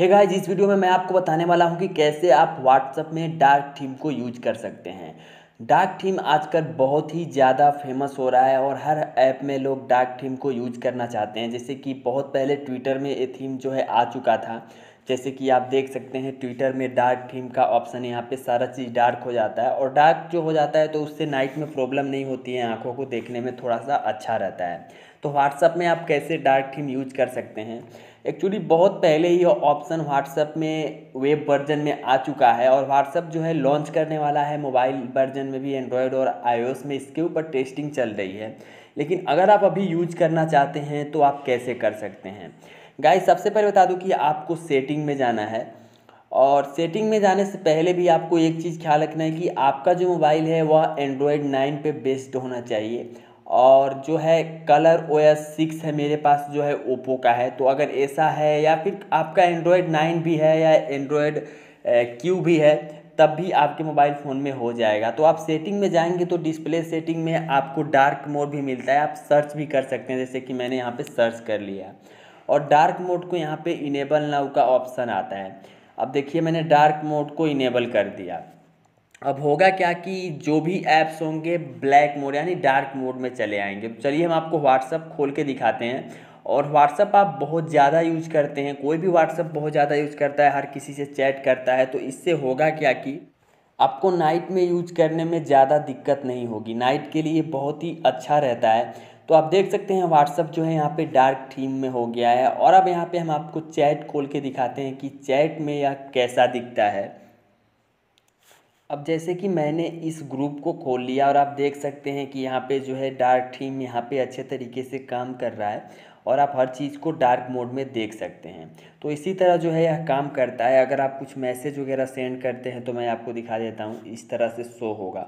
Hey guys, इस video में मैं आपको बताने वाला हूं कि कैसे आप व्हाट्सएप में डार्क थीम को यूज कर सकते हैं। डार्क थीम आजकल बहुत ही ज़्यादा फेमस हो रहा है और हर ऐप में लोग डार्क थीम को यूज करना चाहते हैं। जैसे कि बहुत पहले ट्विटर में ये थीम जो है आ चुका था, जैसे कि आप देख सकते हैं ट्विटर में डार्क थीम का ऑप्शन, यहाँ पे सारा चीज़ डार्क हो जाता है और डार्क जो हो जाता है तो उससे नाइट में प्रॉब्लम नहीं होती है, आँखों को देखने में थोड़ा सा अच्छा रहता है। तो व्हाट्सएप में आप कैसे डार्क थीम यूज कर सकते हैं? एक्चुअली बहुत पहले ही यह ऑप्शन व्हाट्सएप में वेब वर्जन में आ चुका है और व्हाट्सएप जो है लॉन्च करने वाला है मोबाइल वर्जन में भी, एंड्रॉयड और iOS में इसके ऊपर टेस्टिंग चल रही है। लेकिन अगर आप अभी यूज करना चाहते हैं तो आप कैसे कर सकते हैं? गाइस, सबसे पहले बता दूं कि आपको सेटिंग में जाना है और सेटिंग में जाने से पहले भी आपको एक चीज़ ख्याल रखना है कि आपका जो मोबाइल है वह एंड्रॉयड 9 पे बेस्ड होना चाहिए और जो है ColorOS 6 है, मेरे पास जो है ओप्पो का है। तो अगर ऐसा है या फिर आपका एंड्रॉयड 9 भी है या एंड्रॉयड Q भी है तब भी आपके मोबाइल फ़ोन में हो जाएगा। तो आप सेटिंग में जाएंगे तो डिस्प्ले सेटिंग में आपको डार्क मोड भी मिलता है, आप सर्च भी कर सकते हैं। जैसे कि मैंने यहाँ पे सर्च कर लिया और डार्क मोड को यहाँ पे इनेबल नाउ का ऑप्शन आता है। अब देखिए, मैंने डार्क मोड को इनेबल कर दिया। अब होगा क्या कि जो भी ऐप्स होंगे ब्लैक मोड यानी डार्क मोड में चले आएंगे। चलिए हम आपको व्हाट्सएप खोल के दिखाते हैं। और व्हाट्सएप आप बहुत ज़्यादा यूज करते हैं, कोई भी व्हाट्सएप बहुत ज़्यादा यूज करता है, हर किसी से चैट करता है, तो इससे होगा क्या कि आपको नाइट में यूज करने में ज़्यादा दिक्कत नहीं होगी। नाइट के लिए बहुत ही अच्छा रहता है। तो आप देख सकते हैं व्हाट्सएप जो है यहाँ पे डार्क थीम में हो गया है। और अब यहाँ पे हम आपको चैट खोल के दिखाते हैं कि चैट में यह कैसा दिखता है। अब जैसे कि मैंने इस ग्रुप को खोल लिया और आप देख सकते हैं कि यहाँ पे जो है डार्क थीम यहाँ पे अच्छे तरीके से काम कर रहा है और आप हर चीज़ को डार्क मोड में देख सकते हैं। तो इसी तरह जो है यह काम करता है। अगर आप कुछ मैसेज वगैरह सेंड करते हैं तो मैं आपको दिखा देता हूँ, इस तरह से शो होगा।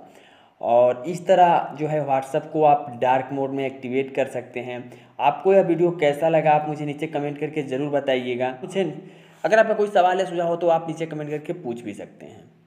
और इस तरह जो है व्हाट्सएप को आप डार्क मोड में एक्टिवेट कर सकते हैं। आपको यह वीडियो कैसा लगा आप मुझे नीचे कमेंट करके ज़रूर बताइएगा। मुझे अगर आपका कोई सवाल या सुझाव हो तो आप नीचे कमेंट करके पूछ भी सकते हैं।